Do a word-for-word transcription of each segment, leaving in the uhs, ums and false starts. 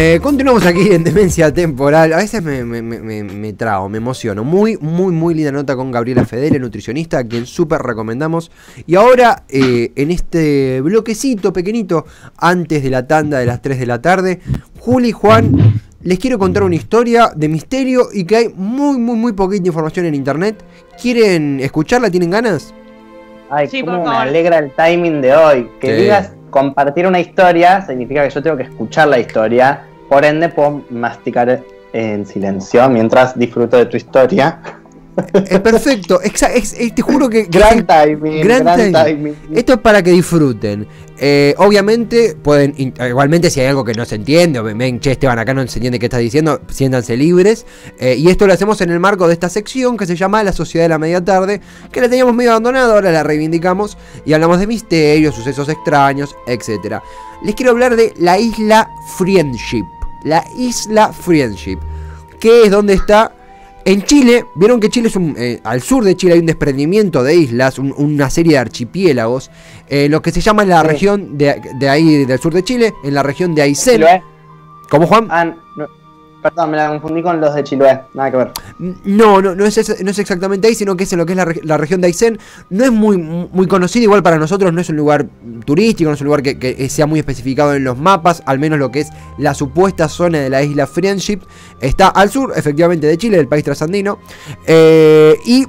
Eh, continuamos aquí en Demencia Temporal. A veces me, me, me, me trago, me emociono. Muy, muy, muy linda nota con Gabriela Fedele, nutricionista, a quien súper recomendamos. Y ahora, eh, en este bloquecito pequeñito, antes de la tanda de las tres de la tarde, Juli y Juan, les quiero contar una historia de misterio y que hay muy, muy, muy poquita información en internet. ¿Quieren escucharla? ¿Tienen ganas? Ay, sí, cómo me alegra el timing de hoy. Que sí. digas... Compartir una historia significa que yo tengo que escuchar la historia, por ende puedo masticar en silencio mientras disfruto de tu historia. Es perfecto, es, es, es, te juro que... Gran timing, gran, gran timing. Esto es para que disfruten. Eh, obviamente pueden, igualmente si hay algo que no se entiende, o ven, che Esteban, acá no se entiende qué estás diciendo, siéntanse libres. Eh, y esto lo hacemos en el marco de esta sección que se llama La Sociedad de la Media Tarde, que la teníamos medio abandonada, ahora la reivindicamos y hablamos de misterios, sucesos extraños, etcétera. Les quiero hablar de la Isla Friendship. La Isla Friendship, que es donde está... En Chile, vieron que Chile es un, eh, al sur de Chile hay un desprendimiento de islas, un, una serie de archipiélagos, eh, lo que se llama en la sí. región de, de ahí, del sur de Chile, en la región de Aysén. ¿Cómo, Juan? Ah, no, perdón, me la confundí con los de Chiloé, nada que ver. No, no, no es, no es exactamente ahí, sino que es en lo que es la, la región de Aysén. No es muy, muy conocido, igual para nosotros no es un lugar turístico, no es un lugar que, que sea muy especificado en los mapas, al menos lo que es la supuesta zona de la Isla Friendship. Está al sur, efectivamente, de Chile, del país trasandino. Eh, y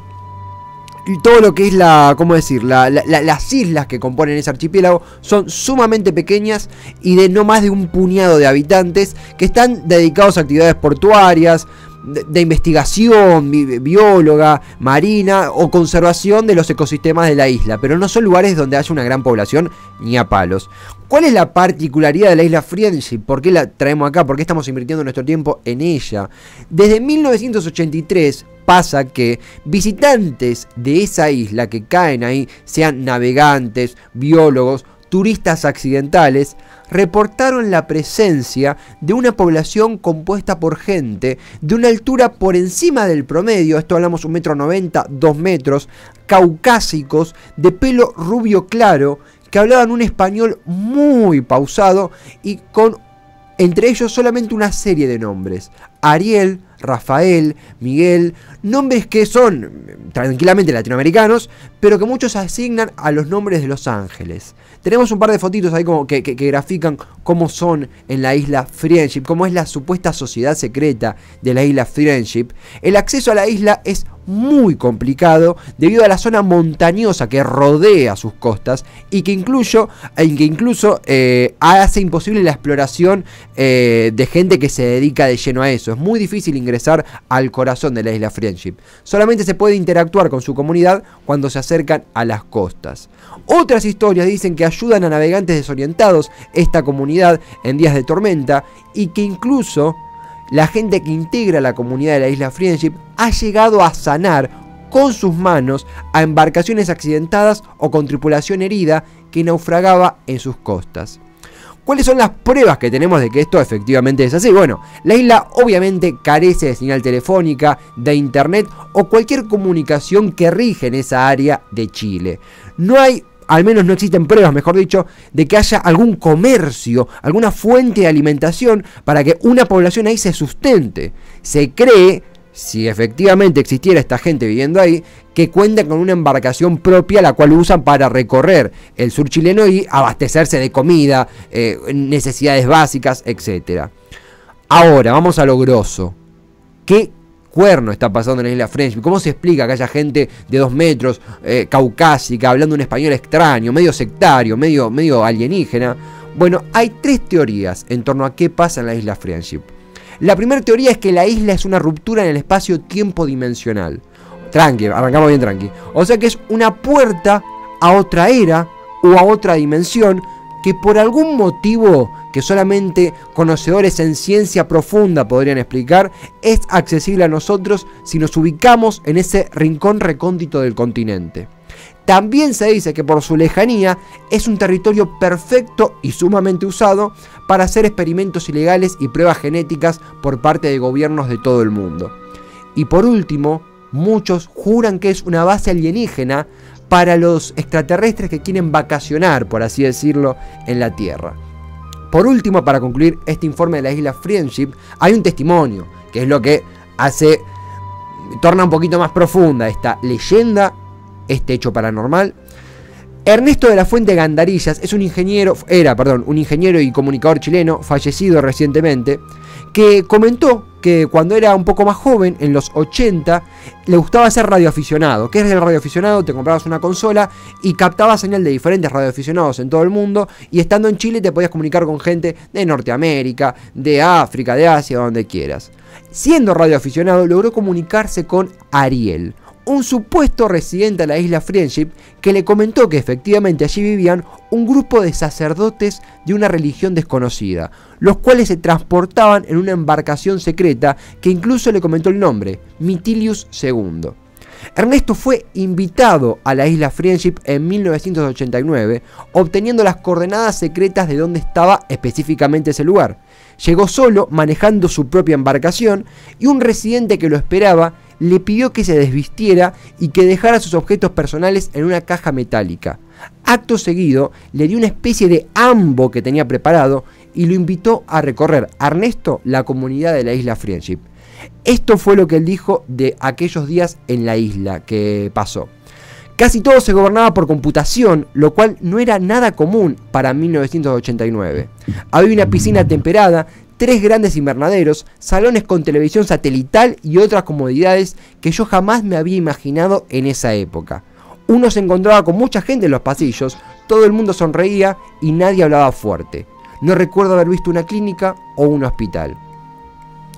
todo lo que es la, ¿cómo decir? La, la, la, las islas que componen ese archipiélago son sumamente pequeñas y de no más de un puñado de habitantes que están dedicados a actividades portuarias, de, de investigación, bi, bióloga, marina o conservación de los ecosistemas de la isla, pero no son lugares donde haya una gran población ni a palos. ¿Cuál es la particularidad de la Isla Friendship? ¿Por qué la traemos acá? ¿Por qué estamos invirtiendo nuestro tiempo en ella? Desde mil novecientos ochenta y tres... pasa que visitantes de esa isla que caen ahí, sean navegantes, biólogos, turistas accidentales, reportaron la presencia de una población compuesta por gente de una altura por encima del promedio, esto hablamos un metro noventa, dos metros, caucásicos, de pelo rubio claro, que hablaban un español muy pausado y con entre ellos solamente una serie de nombres: Ariel, Rafael, Miguel, nombres que son tranquilamente latinoamericanos, pero que muchos asignan a los nombres de Los Ángeles. Tenemos un par de fotitos ahí como que, que, que grafican cómo son en la Isla Friendship, cómo es la supuesta sociedad secreta de la Isla Friendship. El acceso a la isla es muy complicado debido a la zona montañosa que rodea sus costas y que incluso, que incluso eh, hace imposible la exploración eh, de gente que se dedica de lleno a eso. Es muy difícil ingresar al corazón de la Isla Friendship. Solamente se puede interactuar con su comunidad cuando se acercan a las costas. Otras historias dicen que ayudan a navegantes desorientados esta comunidad en días de tormenta y que incluso la gente que integra la comunidad de la Isla Friendship ha llegado a sanar con sus manos a embarcaciones accidentadas o con tripulación herida que naufragaba en sus costas. ¿Cuáles son las pruebas que tenemos de que esto efectivamente es así? Bueno, la isla obviamente carece de señal telefónica, de internet o cualquier comunicación que rige en esa área de Chile. No hay... Al menos no existen pruebas, mejor dicho, de que haya algún comercio, alguna fuente de alimentación para que una población ahí se sustente. Se cree, si efectivamente existiera esta gente viviendo ahí, que cuentan con una embarcación propia la cual usan para recorrer el sur chileno y abastecerse de comida, eh, necesidades básicas, etcétera. Ahora, vamos a lo grosso. ¿Qué cuerno está pasando en la Isla Friendship? ¿Cómo se explica que haya gente de dos metros, eh, caucásica, hablando un español extraño, medio sectario, medio, medio alienígena? Bueno, hay tres teorías en torno a qué pasa en la Isla Friendship. La primera teoría es que la isla es una ruptura en el espacio-tiempo dimensional. Tranqui, arrancamos bien tranqui. O sea que es una puerta a otra era o a otra dimensión que por algún motivo que solamente conocedores en ciencia profunda podrían explicar, es accesible a nosotros si nos ubicamos en ese rincón recóndito del continente. También se dice que por su lejanía es un territorio perfecto y sumamente usado para hacer experimentos ilegales y pruebas genéticas por parte de gobiernos de todo el mundo. Y por último, muchos juran que es una base alienígena para los extraterrestres que quieren vacacionar, por así decirlo, en la Tierra. Por último, para concluir este informe de la isla Friendship, hay un testimonio, que es lo que hace, torna un poquito más profunda esta leyenda, este hecho paranormal. Ernesto de la Fuente Gandarillas es un ingeniero, era, perdón, un ingeniero y comunicador chileno, fallecido recientemente, que comentó que cuando era un poco más joven, en los ochenta, le gustaba ser radioaficionado. ¿Qué es el radioaficionado? Te comprabas una consola y captabas señal de diferentes radioaficionados en todo el mundo, y estando en Chile te podías comunicar con gente de Norteamérica, de África, de Asia, donde quieras. Siendo radioaficionado, logró comunicarse con Ariel, un supuesto residente de la isla Friendship, que le comentó que efectivamente allí vivían un grupo de sacerdotes de una religión desconocida, los cuales se transportaban en una embarcación secreta que incluso le comentó el nombre, Mitilius segundo. Ernesto fue invitado a la isla Friendship en mil novecientos ochenta y nueve, obteniendo las coordenadas secretas de donde estaba específicamente ese lugar. Llegó solo, manejando su propia embarcación, y un residente que lo esperaba le pidió que se desvistiera y que dejara sus objetos personales en una caja metálica. Acto seguido, le dio una especie de ambo que tenía preparado y lo invitó a recorrer, a Ernesto, la comunidad de la isla Friendship. Esto fue lo que él dijo de aquellos días en la isla que pasó. Casi todo se gobernaba por computación, lo cual no era nada común para mil novecientos ochenta y nueve. Había una piscina temperada, tres grandes invernaderos, salones con televisión satelital y otras comodidades que yo jamás me había imaginado en esa época. Uno se encontraba con mucha gente en los pasillos, todo el mundo sonreía y nadie hablaba fuerte. No recuerdo haber visto una clínica o un hospital.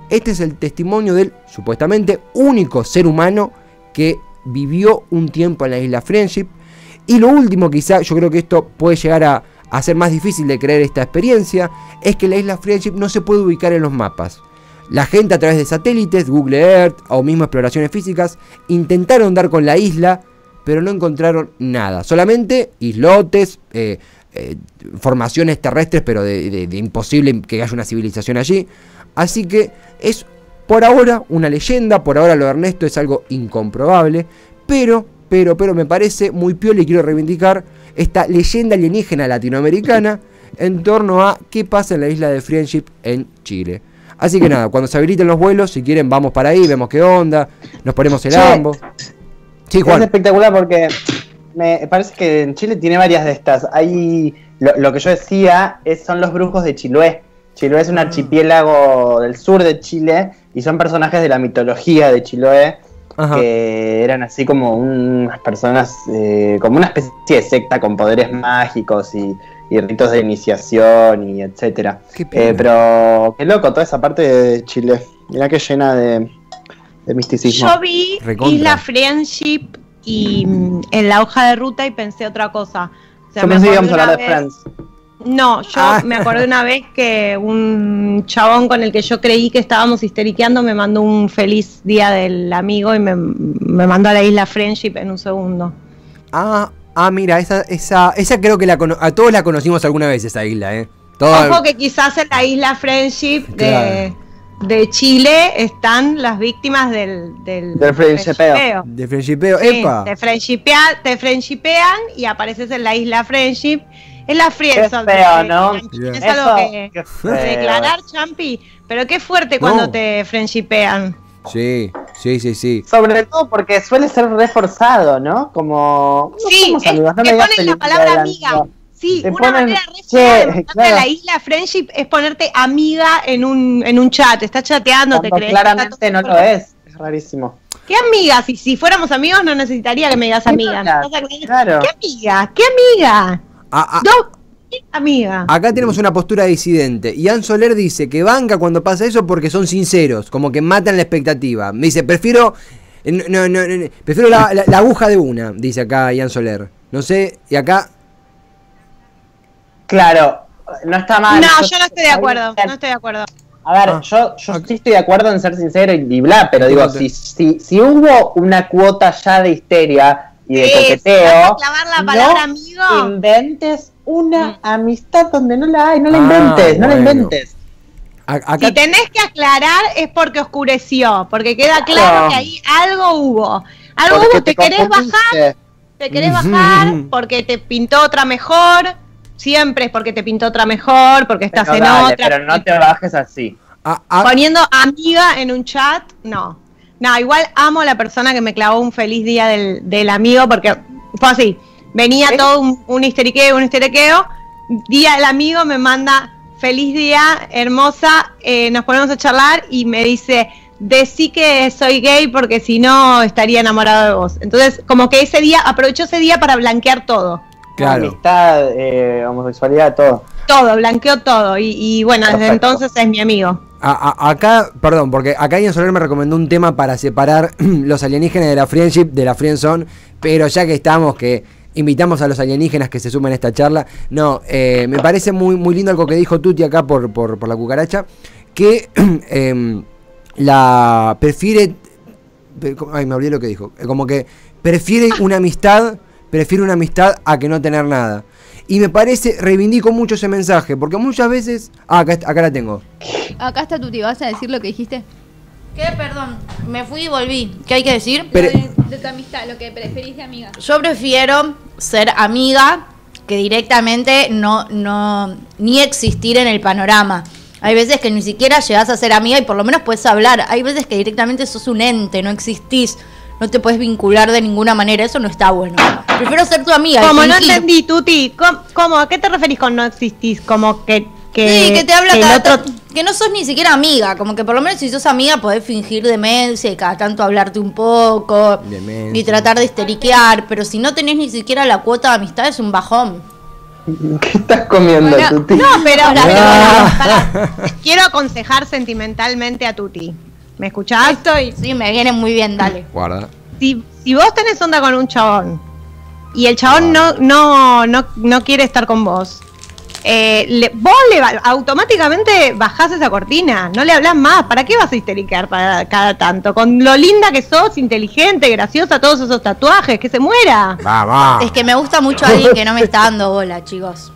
Este es el testimonio del supuestamente único ser humano que vivió un tiempo en la isla Friendship. Y lo último, quizá, yo creo que esto puede llegar a hacer más difícil de creer esta experiencia, es que la isla Friendship no se puede ubicar en los mapas. La gente, a través de satélites, Google Earth o mismo exploraciones físicas, intentaron dar con la isla, pero no encontraron nada. Solamente islotes, eh, eh, formaciones terrestres, pero de, de, de imposible que haya una civilización allí. Así que es por ahora una leyenda, por ahora lo de Ernesto es algo incomprobable, pero, pero, pero me parece muy piola y quiero reivindicar esta leyenda alienígena latinoamericana en torno a qué pasa en la isla de Friendship en Chile. Así que nada, cuando se habiliten los vuelos, si quieren vamos para ahí, vemos qué onda, nos ponemos el ambo. Sí, Juan. Es espectacular porque me parece que en Chile tiene varias de estas. Hay, lo, lo que yo decía es, son los brujos de Chiloé. Chiloé es un archipiélago del sur de Chile y son personajes de la mitología de Chiloé. Ajá. Que eran así como unas personas, eh, como una especie de secta con poderes mágicos y, y ritos de iniciación y etcétera. Qué eh, pero qué loco toda esa parte de Chile. Mirá que llena de, de misticismo. Yo vi Recontra. Isla Friendship y mm. en la hoja de ruta y pensé otra cosa. O sea, yo pensé que íbamos a hablar de Friends. No, yo ah. me acordé una vez que un chabón con el que yo creí que estábamos histeriqueando me mandó un feliz día del amigo y me, me mandó a la isla Friendship en un segundo. Ah, ah mira, esa, esa, esa creo que la a todos la conocimos alguna vez, esa isla, ¿eh? Toda... Ojo que quizás en la isla Friendship de, claro. de Chile están las víctimas del... Del, del friendshipeo. Del friendshipeo, sí, epa. Te, friendshipea, te friendshipean y apareces en la isla Friendship. Es la friendzone. Es feo, ¿no? Es algo que declarar, Champi. Pero qué fuerte cuando no. te friendshipean. Sí, sí, sí, sí. Sobre todo porque suele ser reforzado, ¿no? Como... Sí, es, no me te ponen la palabra adelante. Amiga. Sí, te una ponen, manera re de claro. la isla Friendship es ponerte amiga en un, en un chat. Estás chateando, cuando te crees. Claramente no lo es. Es rarísimo. ¿Qué amiga? Si, si fuéramos amigos no necesitaría que me digas amiga. No, claro. ¿Qué amiga? ¿Qué amiga? A, a, no, amiga. Acá tenemos una postura disidente. Ian Soler dice que banca cuando pasa eso porque son sinceros, como que matan la expectativa. Me dice, prefiero no, no, no, no, prefiero la, la, la aguja de una, dice acá Ian Soler. No sé, y acá. Claro, no está mal. No, yo no estoy de acuerdo, no estoy de acuerdo. A ver, ah, yo, yo okay. sí estoy de acuerdo en ser sincero y bla, pero digo, si, si, si hubo una cuota ya de histeria y de coqueteo, la palabra, no amigo. inventes una amistad donde no la hay, no la ah, inventes, no bueno. la inventes. Acá... Si tenés que aclarar es porque oscureció, porque queda claro oh. que ahí algo hubo. Algo porque hubo, te, te querés bajar, te querés uh -huh. bajar porque te pintó otra mejor. siempre es porque te pintó otra mejor, porque estás pero en dale, otra. Pero no te bajes así. Ah, ah. Poniendo amiga en un chat, no. No, igual amo a la persona que me clavó un feliz día del, del amigo, porque fue así. Venía ¿sí? todo un, un histeriqueo, un histeriqueo. Día el amigo me manda, feliz día, hermosa, eh, nos ponemos a charlar y me dice, decí que soy gay porque si no estaría enamorado de vos. Entonces, como que ese día, aprovechó ese día para blanquear todo. Claro. Amistad, eh, homosexualidad, todo. Todo, blanqueó todo. Y, y bueno, perfecto. Desde entonces es mi amigo. A, a, acá, perdón, porque acá Ian Soler me recomendó un tema para separar los alienígenas de la friendship, de la friendzone, pero ya que estamos, que invitamos a los alienígenas que se sumen a esta charla, no, eh, me parece muy, muy lindo algo que dijo Tuti acá por, por, por la cucaracha, que eh, la prefiere, ay, me olvidé lo que dijo, como que prefiere una amistad, prefiere una amistad a que no tener nada. Y me parece, reivindico mucho ese mensaje, porque muchas veces... Ah, acá, acá la tengo. Acá está Tuti, ¿vas a decir lo que dijiste? ¿Qué? Perdón, me fui y volví. ¿Qué hay que decir? Pero... Lo de, de tu amistad, lo que preferís de amiga. Yo prefiero ser amiga que directamente no, no ni existir en el panorama. Hay veces que ni siquiera llegás a ser amiga y por lo menos puedes hablar. Hay veces que directamente sos un ente, no existís. No te puedes vincular de ninguna manera, eso no está bueno. Prefiero ser tu amiga. Como no entendí, Tuti, ¿cómo, cómo, ¿a qué te referís con no existís? Como que... que sí, que te habla que cada otro... Que no sos ni siquiera amiga, como que por lo menos si sos amiga podés fingir demencia y cada tanto hablarte un poco. Demencia. Y tratar de histeriquear, pero si no tenés ni siquiera la cuota de amistad es un bajón. ¿Qué estás comiendo, bueno, Tuti? No, pero... Pará, ah. pará, pará, pará. Quiero aconsejar sentimentalmente a Tuti. ¿Me escuchás? Estoy, sí, me viene muy bien, dale. Guarda. Si, si vos tenés onda con un chabón y el chabón no, no, no, no quiere estar con vos, eh, le, vos le automáticamente bajás esa cortina, no le hablás más. ¿Para qué vas a histericar para cada tanto? Con lo linda que sos, inteligente, graciosa, todos esos tatuajes, que se muera. Va, va. Es que me gusta mucho alguien que no me está dando bola, chicos.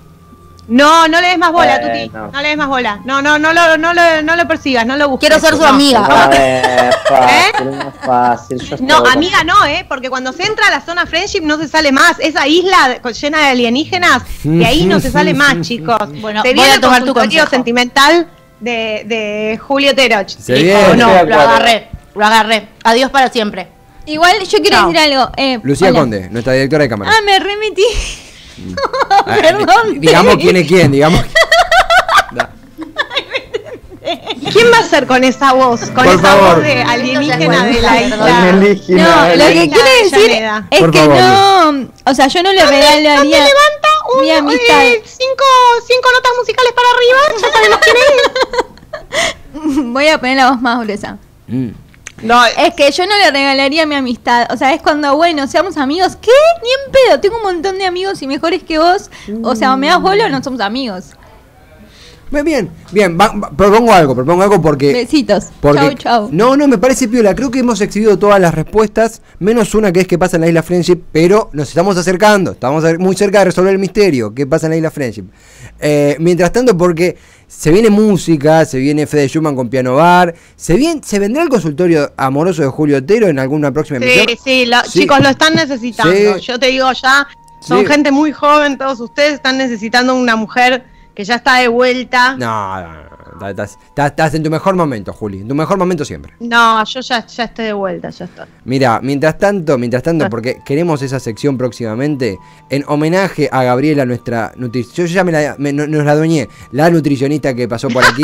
No, no le des más bola, eh, Tuti. No. no le des más bola. No, no, no lo, no lo, no lo persigas, no lo busques. Quiero ser su no. amiga. A ver, fácil, ¿eh? Es fácil. Yo no, amiga con... no, eh, porque cuando se entra a la zona friendship no se sale más. Esa isla llena de alienígenas, de ahí no se sale más, chicos. Bueno, se viene voy a tomar tu consejo sentimental de, de Julio Teroch. Se viene. No, lo agarré, lo agarré. Adiós para siempre. Igual yo quiero no. decir algo. Eh, Lucía hola. Conde, nuestra directora de cámara. Ah, me remití. Ah, perdón, digamos quién es quién, digamos. ¿Quién va a ser con esa voz? Con por esa favor. voz de alienígena de la isla. No, lo que quiere decir es por que favor, no, o sea, yo no le regalaría. ¿Dónde levanta un, mi amistad? Eh, cinco, cinco notas musicales para arriba, ya sabemos quién es. Voy a poner la voz más gruesa. Mm. No, es que yo no le regalaría mi amistad. O sea, es cuando, bueno, seamos amigos. ¿Qué? Ni en pedo, tengo un montón de amigos y mejores que vos. O sea, o me das bola o no somos amigos. Bien, bien, va, va, propongo algo, propongo algo porque... Besitos, porque, chau, chau. No, no, me parece piola, creo que hemos exhibido todas las respuestas, menos una que es qué pasa en la Isla Friendship, pero nos estamos acercando, estamos muy cerca de resolver el misterio, qué pasa en la Isla Friendship. Eh, mientras tanto, porque se viene música, se viene Fede Schumann con piano bar, se, viene, se vendrá el consultorio amoroso de Julio Otero en alguna próxima sí, emisión. Sí, lo, sí, chicos, lo están necesitando, sí. Yo te digo ya, son sí. gente muy joven, todos ustedes están necesitando una mujer... Que ya está de vuelta. No, no, no. Estás, estás, estás en tu mejor momento, Juli. En tu mejor momento siempre. No, yo ya, ya estoy de vuelta, ya está. Mira, mientras tanto, mientras tanto, porque queremos esa sección próximamente, en homenaje a Gabriela, nuestra nutricionista. Yo ya me la, me, nos la adueñé. La nutricionista que pasó por aquí.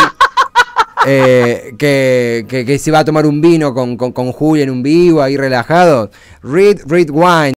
Eh, que, que, que se va a tomar un vino con, con, con Juli en un vivo, ahí relajado. Read, read wine.